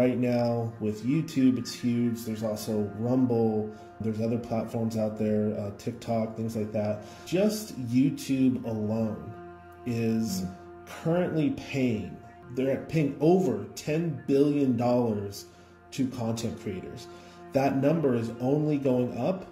right now with YouTube, it's huge. There's also Rumble. There's other platforms out there, TikTok, things like that. Just YouTube alone is currently paying, they're paying over $10 billion to content creators. That number is only going up.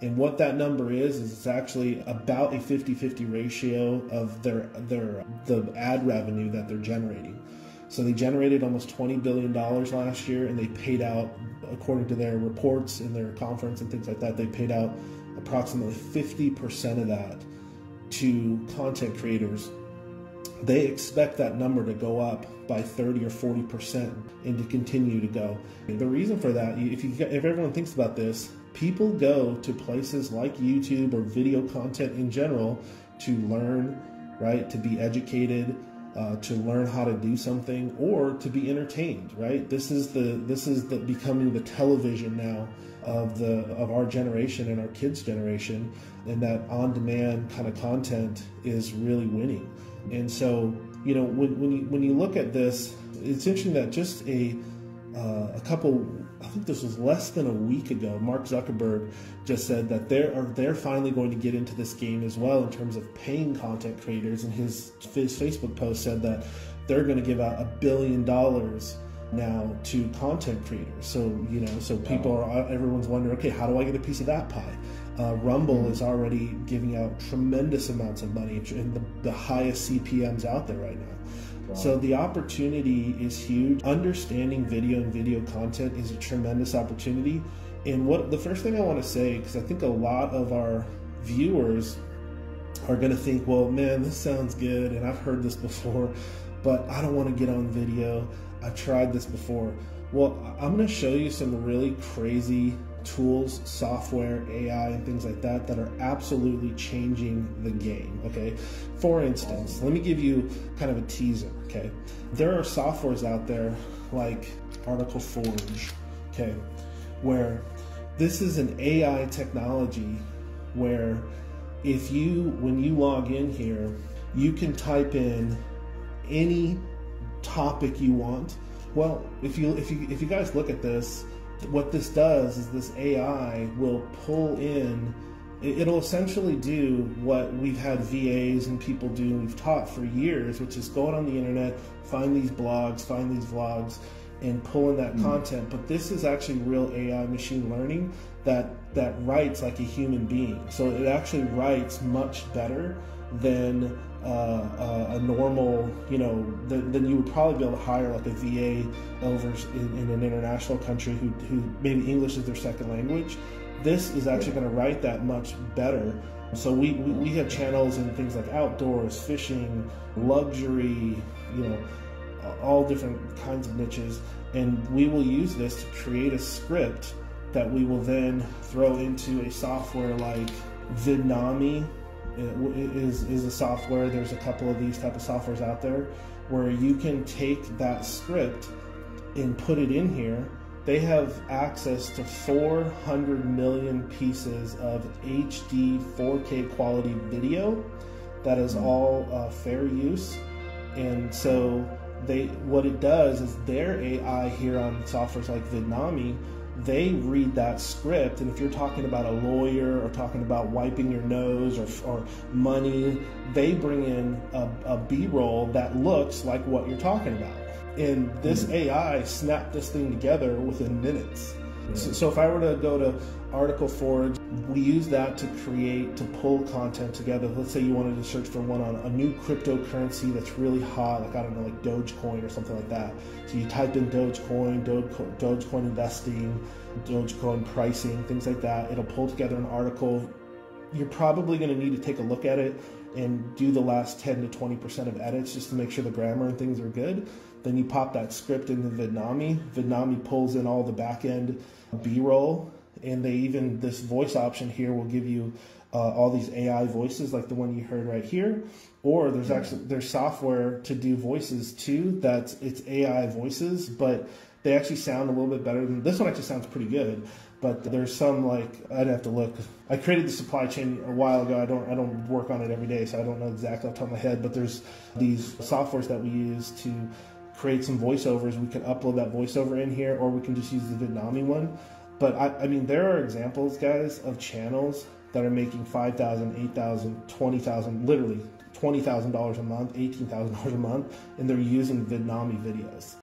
And what that number is it's actually about a 50-50 ratio of the ad revenue that they're generating. So they generated almost $20 billion last year, and they paid out, according to their reports and their conference and things like that, they paid out approximately 50% of that to content creators. They expect that number to go up by 30 or 40% and to continue to go. And the reason for that, if everyone thinks about this, people go to places like YouTube or video content in general to learn, right? To be educated, to learn how to do something, or to be entertained, right? This is the becoming the television now of our generation and our kids' generation, and that on-demand kind of content is really winning. And so, you know, when you look at this, it's interesting that just a couple, I think this was less than a week ago, Mark Zuckerberg just said that they're finally going to get into this game as well in terms of paying content creators. And his Facebook post said that they're going to give out $1 billion now to content creators. So, you know, so people are, everyone's wondering, okay, how do I get a piece of that pie? Rumble is already giving out tremendous amounts of money and the highest CPMs out there right now. Wow. So the opportunity is huge. Understanding video and video content is a tremendous opportunity. And what the first thing I want to say, because I think a lot of our viewers are going to think, well, man, this sounds good, and I've heard this before, but I don't want to get on video. I've tried this before. Well, I'm going to show you some really crazy tools, software, AI, and things like that that are absolutely changing the game, okay? For instance, let me give you kind of a teaser, okay? There are softwares out there like Article Forge, okay? Where this is an AI technology where if you, when you log in here, you can type in any topic you want. Well, if you guys look at this, what this does is this AI will pull in, it'll essentially do what we've had VAs and people do and we've taught for years, which is going on the internet, find these blogs, find these vlogs, and pull in that content. But this is actually real AI machine learning that writes like a human being. So it actually writes much better than a normal, you know, then you would probably be able to hire like a VA over in an international country who maybe English is their second language. This is actually going to write that much better. So we have channels and things like outdoors, fishing, luxury, you know, all different kinds of niches, and we will use this to create a script that we will then throw into a software like Vidnami. Is a software, there's a couple of these type of softwares out there where you can take that script and put it in here. They have access to 400 million pieces of HD 4K quality video that is all fair use. And so what it does is their AI here on softwares like Vidnami, they read that script, and if you're talking about a lawyer or talking about wiping your nose or money, they bring in a B-roll that looks like what you're talking about. And this AI snapped this thing together within minutes. So if I were to go to Article Forge, we use that to pull content together. Let's say you wanted to search for one on a new cryptocurrency that's really hot, like, I don't know, like Dogecoin or something like that. So you type in Dogecoin, Dogecoin investing, Dogecoin pricing, things like that. It'll pull together an article. You're probably going to need to take a look at it and do the last 10 to 20% of edits just to make sure the grammar and things are good. Then you pop that script into Vidnami. Vidnami pulls in all the back end B-roll, and this voice option here will give you all these AI voices like the one you heard right here. Or there's software to do voices too. It's AI voices, but they actually sound a little bit better than this one. Actually sounds pretty good. But there's some, like, I'd have to look. I created the supply chain a while ago. I don't work on it every day, so I don't know exactly off the top of my head. But there's these softwares that we use to create some voiceovers, we can upload that voiceover in here, or we can just use the Vidnami one. But I mean, there are examples, guys, of channels that are making $5,000, $8,000, $20,000, literally $20,000 a month, $18,000 a month, and they're using Vidnami videos.